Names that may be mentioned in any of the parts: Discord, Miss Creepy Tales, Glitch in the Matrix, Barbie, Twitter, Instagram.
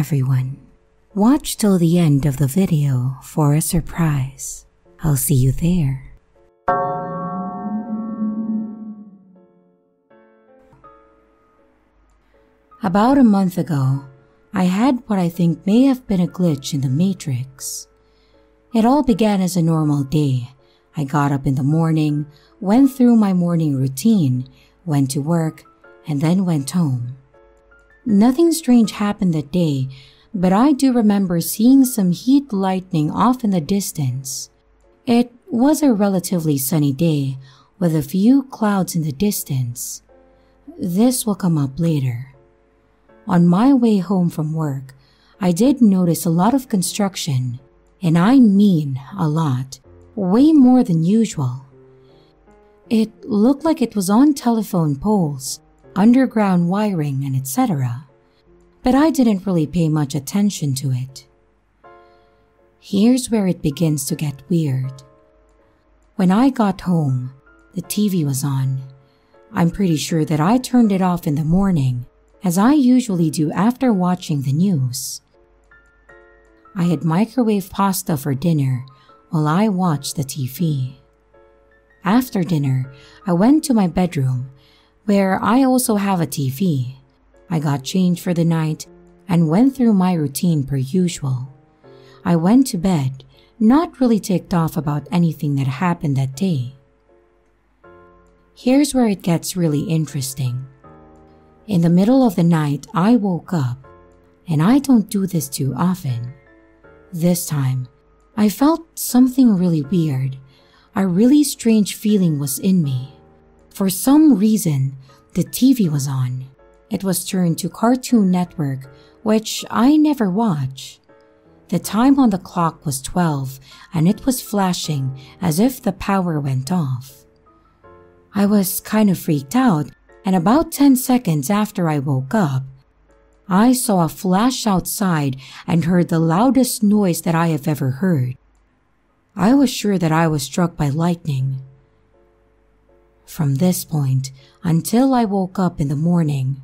everyone. Watch till the end of the video for a surprise. I'll see you there. About a month ago, I had what I think may have been a glitch in the matrix. It all began as a normal day. I got up in the morning, went through my morning routine, went to work, and then went home. Nothing strange happened that day, but I do remember seeing some heat lightning off in the distance. It was a relatively sunny day with a few clouds in the distance. This will come up later. On my way home from work, I did notice a lot of construction, and I mean a lot, way more than usual. It looked like it was on telephone poles, underground wiring, and etc. But I didn't really pay much attention to it. Here's where it begins to get weird. When I got home, the TV was on. I'm pretty sure that I turned it off in the morning, as I usually do after watching the news. I had microwave pasta for dinner while I watched the TV. After dinner, I went to my bedroom, where I also have a TV. I got changed for the night and went through my routine per usual. I went to bed, not really ticked off about anything that happened that day. Here's where it gets really interesting. In the middle of the night, I woke up, and I don't do this too often. This time, I felt something really weird. A really strange feeling was in me. For some reason, the TV was on. It was turned to Cartoon Network, which I never watch. The time on the clock was 12, and it was flashing as if the power went off. I was kind of freaked out, and about 10 seconds after I woke up, I saw a flash outside and heard the loudest noise that I have ever heard. I was sure that I was struck by lightning. From this point until I woke up in the morning,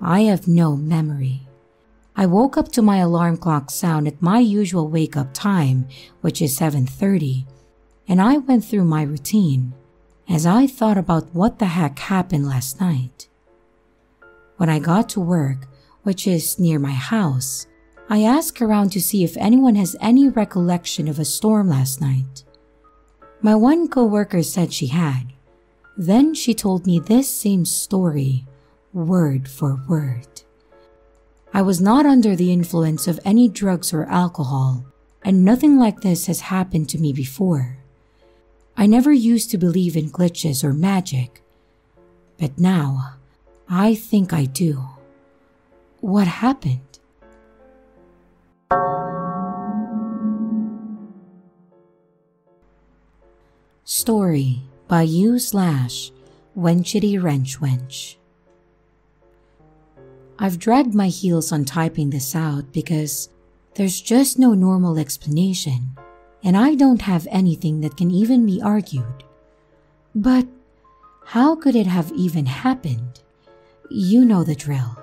I have no memory. I woke up to my alarm clock sound at my usual wake-up time, which is 7:30, and I went through my routine as I thought about what the heck happened last night. When I got to work, which is near my house, I asked around to see if anyone has any recollection of a storm last night. My one coworker said she had. Then she told me this same story, word for word. I was not under the influence of any drugs or alcohol, and nothing like this has happened to me before. I never used to believe in glitches or magic, but now I think I do. What happened? Story by u/wenchitywrenchwench. I've dragged my heels on typing this out because there's just no normal explanation, and I don't have anything that can even be argued. But how could it have even happened? You know the drill.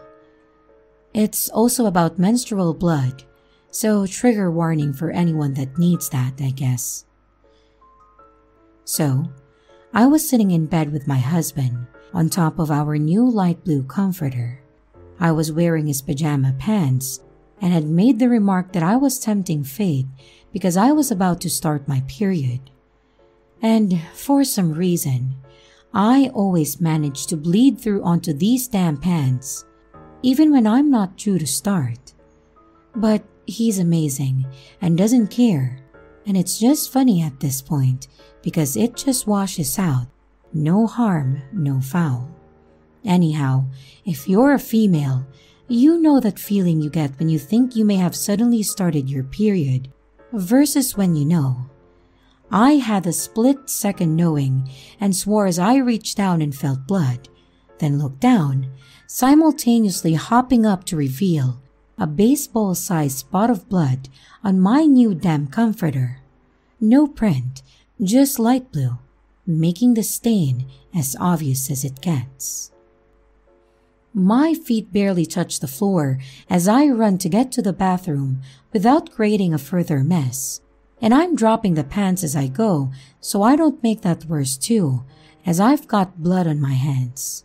It's also about menstrual blood, so trigger warning for anyone that needs that, I guess. So, I was sitting in bed with my husband on top of our new light blue comforter. I was wearing his pajama pants and had made the remark that I was tempting fate because I was about to start my period. And for some reason, I always manage to bleed through onto these damn pants, even when I'm not due to start. But he's amazing and doesn't care, and it's just funny at this point because it just washes out. No harm, no foul. Anyhow, if you're a female, you know that feeling you get when you think you may have suddenly started your period versus when you know. I had a split second knowing and swore as I reached down and felt blood, then looked down, simultaneously hopping up to reveal a baseball-sized spot of blood on my new damn comforter. No print, just light blue, making the stain as obvious as it gets. My feet barely touch the floor as I run to get to the bathroom without creating a further mess. And I'm dropping the pants as I go so I don't make that worse too, as I've got blood on my hands.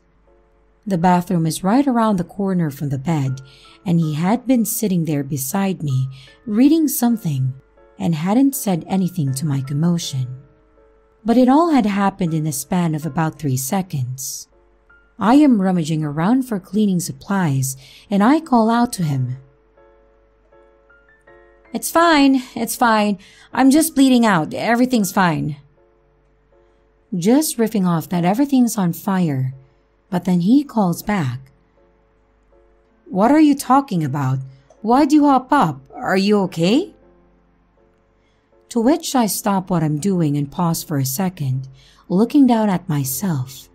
The bathroom is right around the corner from the bed, and he had been sitting there beside me, reading something, and hadn't said anything to my commotion. But it all had happened in a span of about 3 seconds. I am rummaging around for cleaning supplies, and I call out to him. "It's fine, it's fine. I'm just bleeding out. Everything's fine." Just riffing off that everything's on fire. But then he calls back. "What are you talking about? Why'd you hop up? Are you okay?" To which I stop what I'm doing and pause for a second, looking down at myself.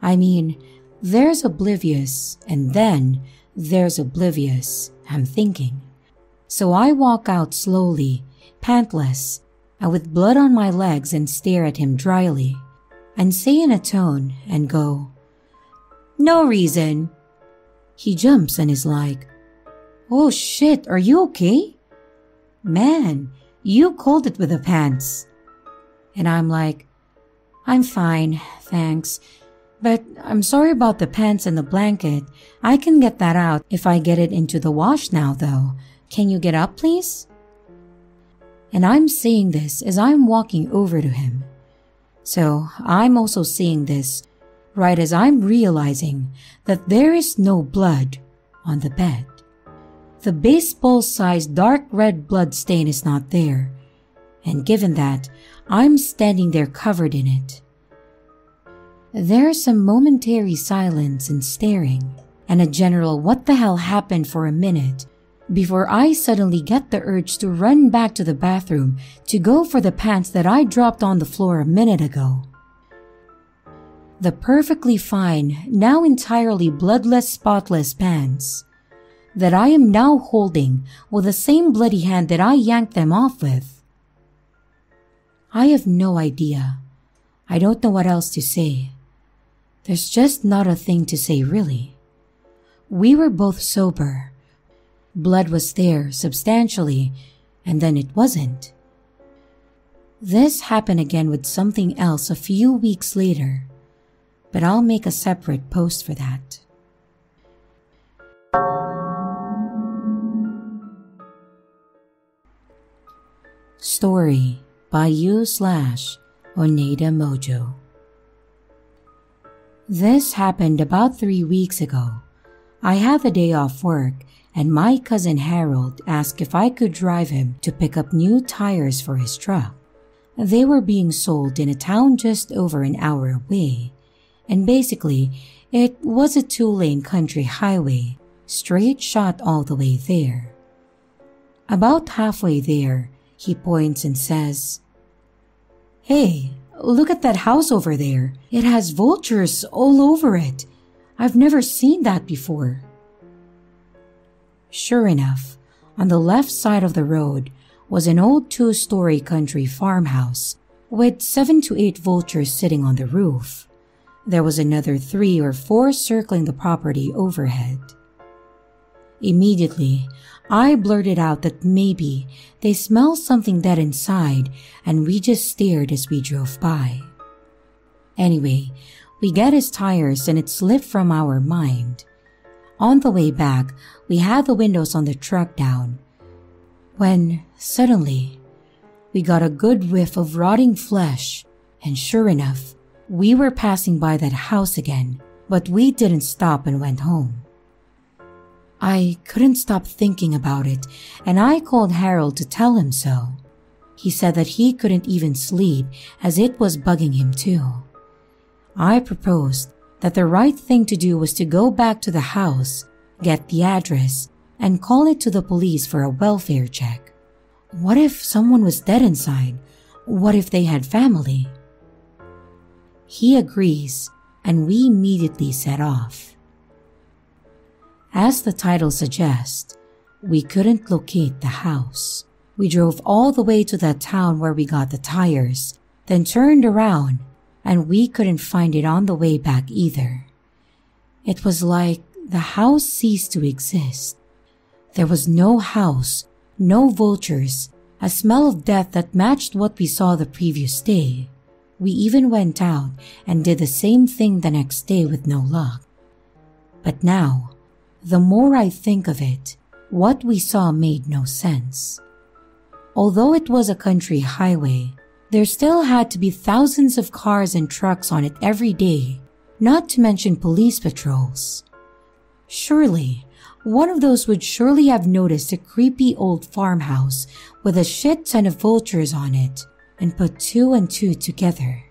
I mean, there's oblivious, and then there's oblivious, I'm thinking. So I walk out slowly, pantless, and with blood on my legs, and stare at him dryly, and say in a tone, and go, "No reason." He jumps and is like, "Oh shit, are you okay? Man, you called it with the pants." And I'm like, "I'm fine, thanks. But I'm sorry about the pants and the blanket. I can get that out if I get it into the wash now though. Can you get up please?" And I'm saying this as I'm walking over to him. So I'm also saying this right as I'm realizing that there is no blood on the bed. The baseball-sized dark red blood stain is not there, and given that, I'm standing there covered in it. There's some momentary silence and staring, and a general what the hell happened for a minute, before I suddenly get the urge to run back to the bathroom to go for the pants that I dropped on the floor a minute ago. The perfectly fine, now entirely bloodless, spotless pants that I am now holding with the same bloody hand that I yanked them off with. I have no idea. I don't know what else to say. There's just not a thing to say, really. We were both sober. Blood was there, substantially, and then it wasn't. This happened again with something else a few weeks later, but I'll make a separate post for that. Story by you/oneidamojo. This happened about 3 weeks ago. I had a day off work, and my cousin Harold asked if I could drive him to pick up new tires for his truck. They were being sold in a town just over an hour away. And basically, it was a 2-lane country highway, straight shot all the way there. About halfway there, he points and says, "Hey, look at that house over there. It has vultures all over it. I've never seen that before." Sure enough, on the left side of the road was an old 2-story country farmhouse with 7 to 8 vultures sitting on the roof. There was another 3 or 4 circling the property overhead. Immediately, I blurted out that maybe they smell something dead inside, and we just stared as we drove by. Anyway, we get his tires and it slipped from our mind. On the way back, we had the windows on the truck down, when suddenly, we got a good whiff of rotting flesh, and sure enough, we were passing by that house again, but we didn't stop and went home. I couldn't stop thinking about it, and I called Harold to tell him so. He said that he couldn't even sleep as it was bugging him too. I proposed that the right thing to do was to go back to the house, get the address, and call it to the police for a welfare check. What if someone was dead inside? What if they had family? He agrees, and we immediately set off. As the title suggests, we couldn't locate the house. We drove all the way to that town where we got the tires, then turned around, and we couldn't find it on the way back either. It was like the house ceased to exist. There was no house, no vultures, a smell of death that matched what we saw the previous day. We even went out and did the same thing the next day with no luck. But now, the more I think of it, what we saw made no sense. Although it was a country highway, there still had to be thousands of cars and trucks on it every day, not to mention police patrols. Surely, one of those would surely have noticed a creepy old farmhouse with a shit ton of vultures on it and put two and two together.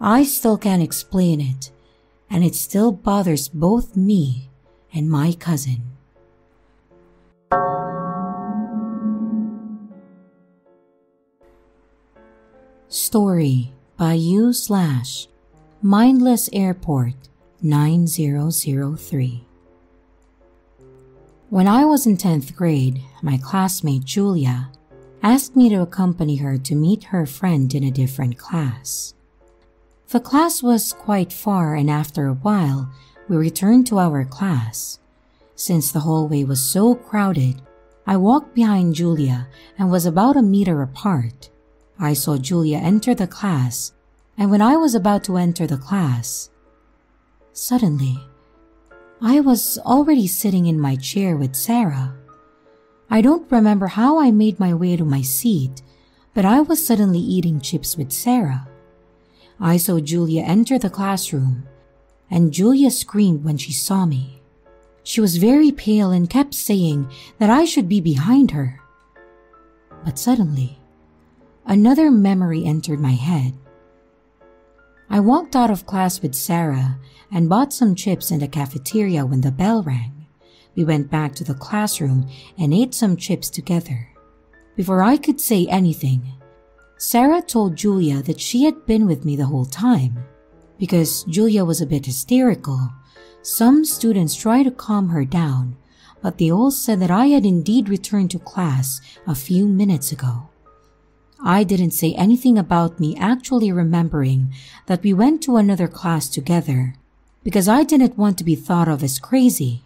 I still can't explain it, and it still bothers both me and my cousin. Story by u/mindless airport 9003. When I was in 10th grade, my classmate Julia asked me to accompany her to meet her friend in a different class. The class was quite far, and after a while, we returned to our class. Since the hallway was so crowded, I walked behind Julia and was about a meter apart. I saw Julia enter the class, and when I was about to enter the class, suddenly, I was already sitting in my chair with Sarah. I don't remember how I made my way to my seat, but I was suddenly eating chips with Sarah. I saw Julia enter the classroom, and Julia screamed when she saw me. She was very pale and kept saying that I should be behind her. But suddenly, another memory entered my head. I walked out of class with Sarah and bought some chips in the cafeteria when the bell rang. We went back to the classroom and ate some chips together. Before I could say anything, Sarah told Julia that she had been with me the whole time. Because Julia was a bit hysterical, some students tried to calm her down, but they all said that I had indeed returned to class a few minutes ago. I didn't say anything about me actually remembering that we went to another class together, because I didn't want to be thought of as crazy,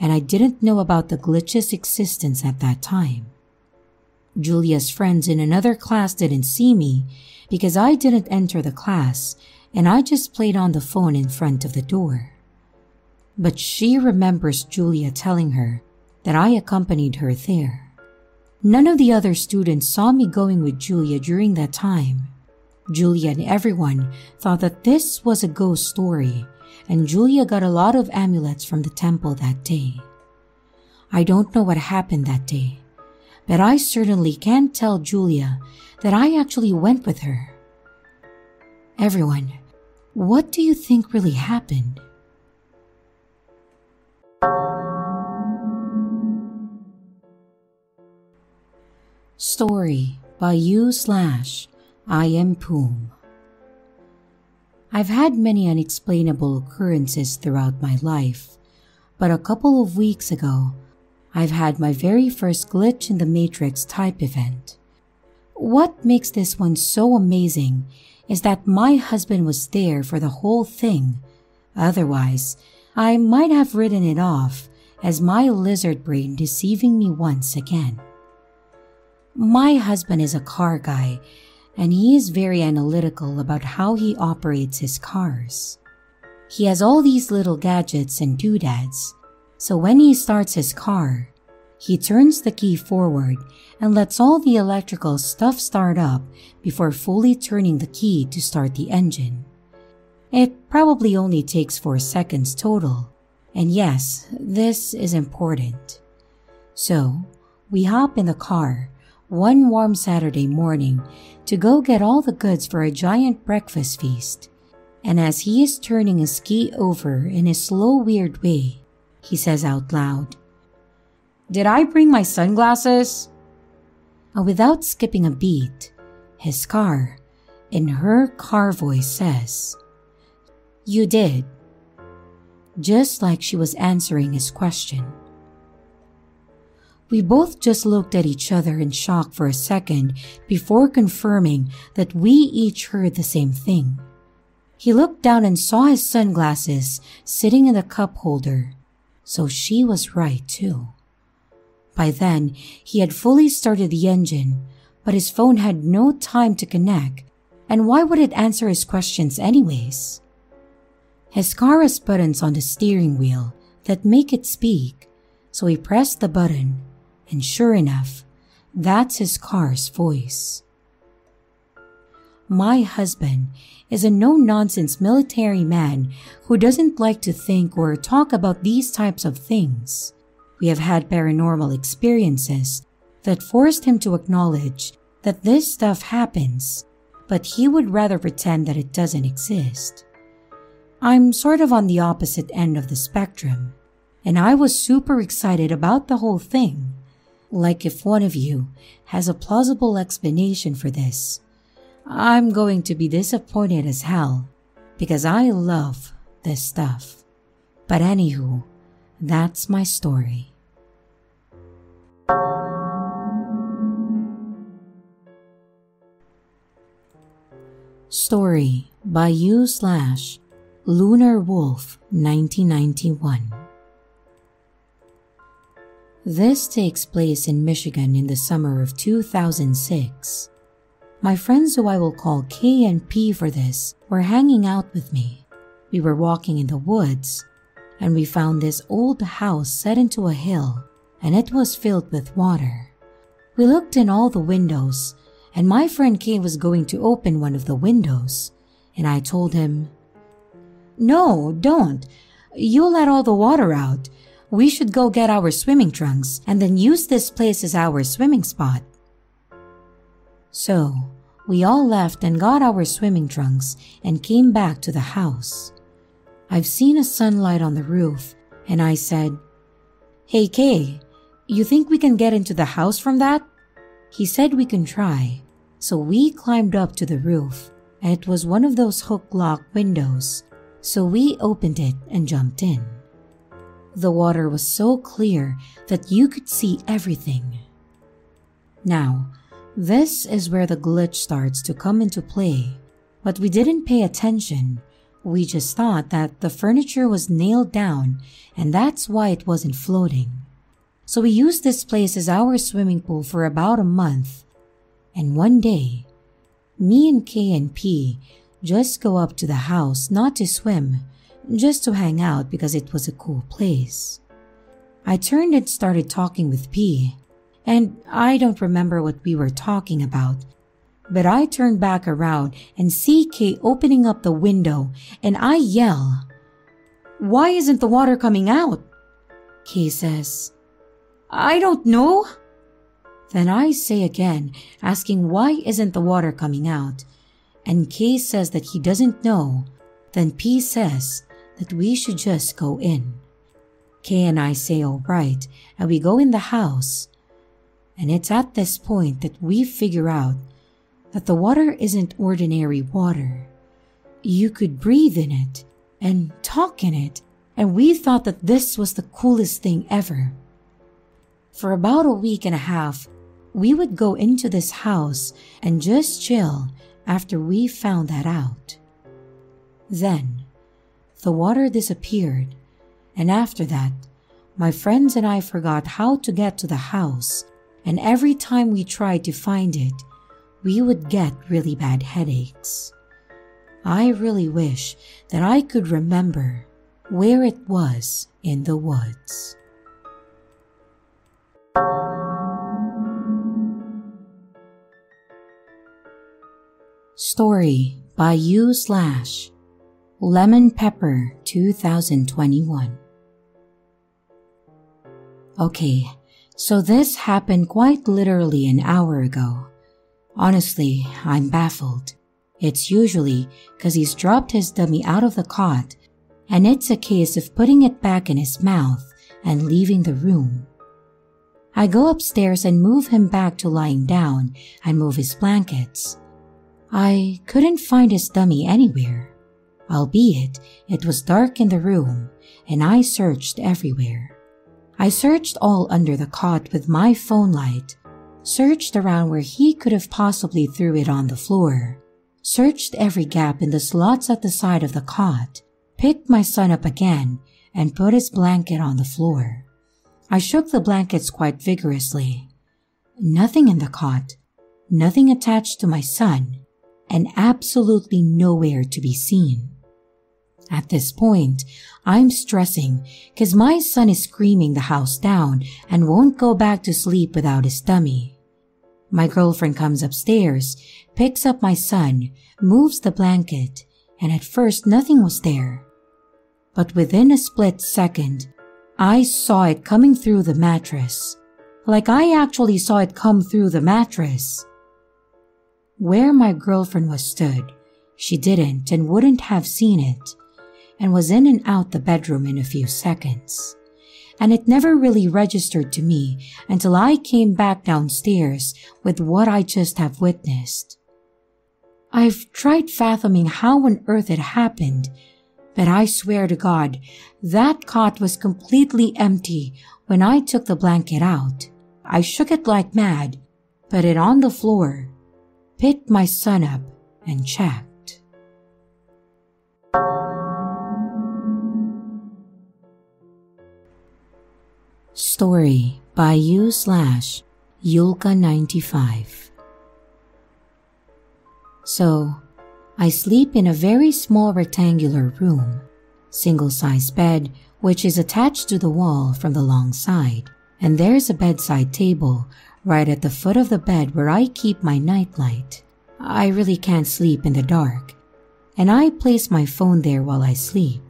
and I didn't know about the glitch's existence at that time. Julia's friends in another class didn't see me because I didn't enter the class, and I just played on the phone in front of the door. But she remembers Julia telling her that I accompanied her there. None of the other students saw me going with Julia during that time. Julia and everyone thought that this was a ghost story, and Julia got a lot of amulets from the temple that day. I don't know what happened that day, but I certainly can't tell Julia that I actually went with her. Everyone, what do you think really happened? Story by u/I am Poom. I've had many unexplainable occurrences throughout my life, but a couple of weeks ago, I've had my very first glitch in the Matrix type event. What makes this one so amazing is that my husband was there for the whole thing. Otherwise, I might have written it off as my lizard brain deceiving me once again. My husband is a car guy, and he is very analytical about how he operates his cars. He has all these little gadgets and doodads, so when he starts his car, he turns the key forward and lets all the electrical stuff start up before fully turning the key to start the engine. It probably only takes 4 seconds total, and yes, this is important. So, we hop in the car one warm Saturday morning to go get all the goods for a giant breakfast feast. And as he is turning his key over in his slow, weird way, he says out loud, "Did I bring my sunglasses?" And without skipping a beat, his car, in her car voice, says, "You did." Just like she was answering his question. We both just looked at each other in shock for a second before confirming that we each heard the same thing. He looked down and saw his sunglasses sitting in the cup holder, so she was right too. By then, he had fully started the engine, but his phone had no time to connect, and why would it answer his questions anyways? His car has buttons on the steering wheel that make it speak, so he pressed the button, and sure enough, that's his car's voice. My husband is a no-nonsense military man who doesn't like to think or talk about these types of things. We have had paranormal experiences that forced him to acknowledge that this stuff happens, but he would rather pretend that it doesn't exist. I'm sort of on the opposite end of the spectrum, and I was super excited about the whole thing. Like if one of you has a plausible explanation for this, I'm going to be disappointed as hell because I love this stuff. But anywho, that's my story. Story by u/Lunar Wolf 1991. This takes place in Michigan in the summer of 2006. My friends, who I will call K and P for this, were hanging out with me. We were walking in the woods, and we found this old house set into a hill, and it was filled with water. We looked in all the windows, and my friend K was going to open one of the windows, and I told him, "No, don't. You'll let all the water out. We should go get our swimming trunks and then use this place as our swimming spot." So, we all left and got our swimming trunks and came back to the house. I've seen a sunlight on the roof, and I said, "Hey Kay, you think we can get into the house from that?" He said we can try, so we climbed up to the roof, and it was one of those hook-lock windows, so we opened it and jumped in. The water was so clear that you could see everything. Now, this is where the glitch starts to come into play, but we didn't pay attention. We just thought that the furniture was nailed down and that's why it wasn't floating. So we used this place as our swimming pool for about a month. And one day, me and K and P just go up to the house not to swim, just to hang out because it was a cool place. I turned and started talking with P. And I don't remember what we were talking about, but I turn back around and see K opening up the window, and I yell, "Why isn't the water coming out?" K says, "I don't know." Then I say again, asking why isn't the water coming out, and K says that he doesn't know. Then P says that we should just go in. K and I say alright, and we go in the house. And it's at this point that we figure out that the water isn't ordinary water. You could breathe in it and talk in it, and we thought that this was the coolest thing ever. For about a week and a half, we would go into this house and just chill after we found that out. Then, the water disappeared, and after that, my friends and I forgot how to get to the house. And every time we tried to find it, we would get really bad headaches. I really wish that I could remember where it was in the woods. Story by u/Lemon Pepper 2021. Okay. So this happened quite literally an hour ago. Honestly, I'm baffled. It's usually because he's dropped his dummy out of the cot, and it's a case of putting it back in his mouth and leaving the room. I go upstairs and move him back to lying down and move his blankets. I couldn't find his dummy anywhere. Albeit, it was dark in the room, and I searched everywhere. I searched all under the cot with my phone light, searched around where he could have possibly threw it on the floor, searched every gap in the slots at the side of the cot, picked my son up again, and put his blanket on the floor. I shook the blankets quite vigorously. Nothing in the cot, nothing attached to my son, and absolutely nowhere to be seen. At this point, I'm stressing because my son is screaming the house down and won't go back to sleep without his tummy. My girlfriend comes upstairs, picks up my son, moves the blanket, and at first nothing was there. But within a split second, I saw it coming through the mattress. Like I actually saw it come through the mattress. Where my girlfriend was stood, she didn't and wouldn't have seen it, and was in and out the bedroom in a few seconds. And it never really registered to me until I came back downstairs with what I just have witnessed. I've tried fathoming how on earth it happened, but I swear to God, that cot was completely empty when I took the blanket out. I shook it like mad, put it on the floor, picked my son up, and checked. Story by u/Yulka95. So, I sleep in a very small rectangular room, single-size bed which is attached to the wall from the long side, and there's a bedside table right at the foot of the bed where I keep my nightlight. I really can't sleep in the dark, and I place my phone there while I sleep.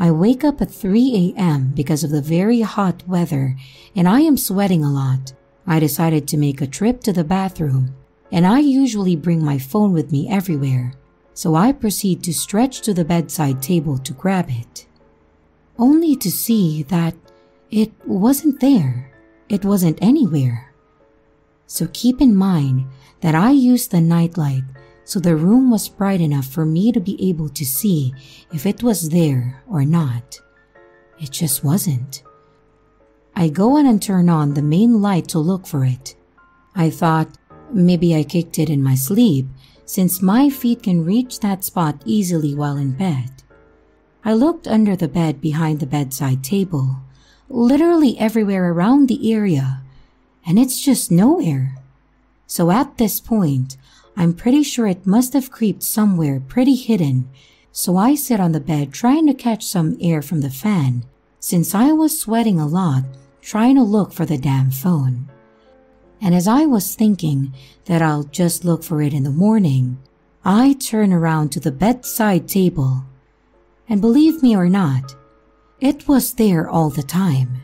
I wake up at 3 a.m. because of the very hot weather and I am sweating a lot. I decided to make a trip to the bathroom and I usually bring my phone with me everywhere, so I proceed to stretch to the bedside table to grab it, only to see that it wasn't there. It wasn't anywhere. So keep in mind that I used the nightlight, so the room was bright enough for me to be able to see if it was there or not. It just wasn't. I go in and turn on the main light to look for it. I thought maybe I kicked it in my sleep since my feet can reach that spot easily while in bed. I looked under the bed behind the bedside table, literally everywhere around the area, and it's just nowhere. So at this point, I'm pretty sure it must have creeped somewhere pretty hidden, so I sit on the bed trying to catch some air from the fan since I was sweating a lot trying to look for the damn phone. And as I was thinking that I'll just look for it in the morning, I turn around to the bedside table. And believe me or not, it was there all the time.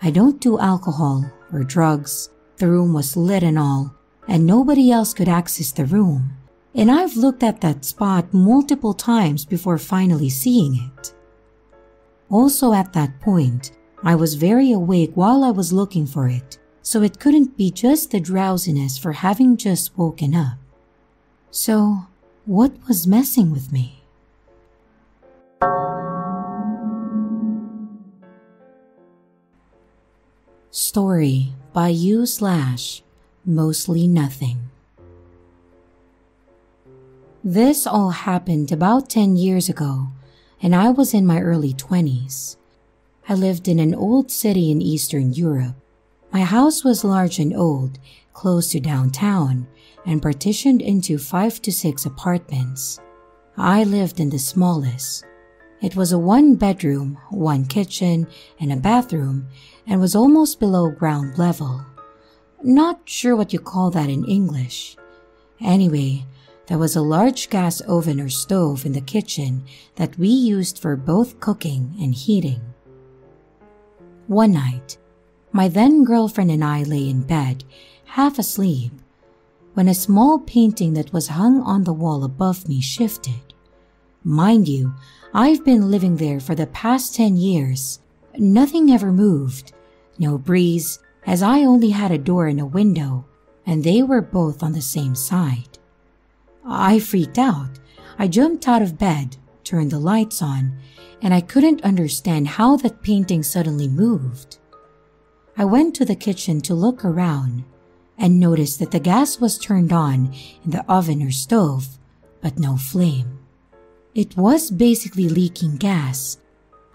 I don't do alcohol or drugs, the room was lit and all, and nobody else could access the room, and I've looked at that spot multiple times before finally seeing it. Also at that point, I was very awake while I was looking for it, so it couldn't be just the drowsiness for having just woken up. So, what was messing with me? Story by u/Mostly Nothing. This all happened about 10 years ago, and I was in my early 20s. I lived in an old city in Eastern Europe. My house was large and old, close to downtown, and partitioned into 5 to 6 apartments. I lived in the smallest. It was a 1-bedroom, 1 kitchen, and a bathroom, and was almost below ground level. Not sure what you call that in English. Anyway, there was a large gas oven or stove in the kitchen that we used for both cooking and heating. One night, my then girlfriend and I lay in bed, half asleep, when a small painting that was hung on the wall above me shifted. Mind you, I've been living there for the past 10 years. Nothing ever moved, no breeze, as I only had a door and a window, and they were both on the same side. I freaked out. I jumped out of bed, turned the lights on, and I couldn't understand how that painting suddenly moved. I went to the kitchen to look around and noticed that the gas was turned on in the oven or stove, but no flame. It was basically leaking gas,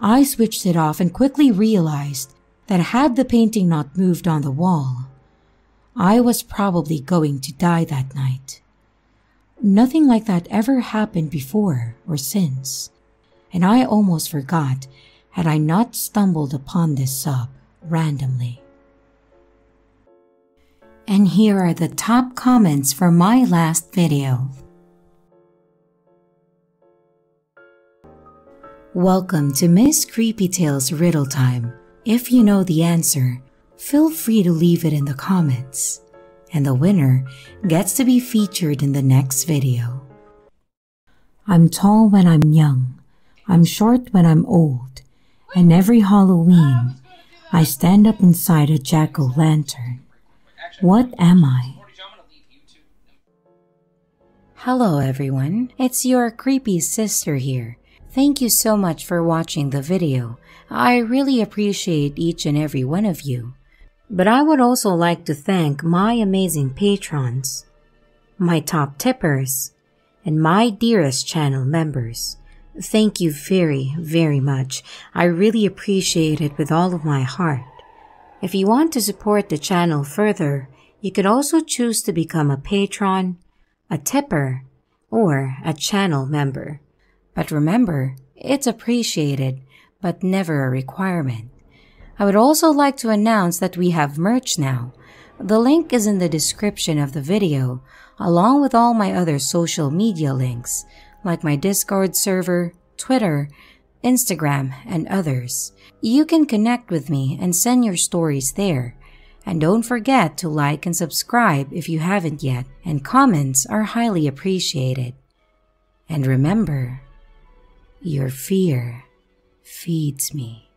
I switched it off and quickly realized that had the painting not moved on the wall, I was probably going to die that night. Nothing like that ever happened before or since, and I almost forgot had I not stumbled upon this sub randomly. And here are the top comments for my last video. Welcome to Miss Creepy Tales Riddle Time. If you know the answer, feel free to leave it in the comments, and the winner gets to be featured in the next video. I'm tall when I'm young, I'm short when I'm old, and every Halloween, I stand up inside a jack-o'-lantern. What am I? Hello everyone, it's your creepy sister here. Thank you so much for watching the video. I really appreciate each and every one of you. But I would also like to thank my amazing patrons, my top tippers, and my dearest channel members. Thank you very, very much. I really appreciate it with all of my heart. If you want to support the channel further, you could also choose to become a patron, a tipper, or a channel member. But remember, it's appreciated, but never a requirement. I would also like to announce that we have merch now. The link is in the description of the video, along with all my other social media links, like my Discord server, Twitter, Instagram, and others. You can connect with me and send your stories there. And don't forget to like and subscribe if you haven't yet, and comments are highly appreciated. And remember, your fear feeds me.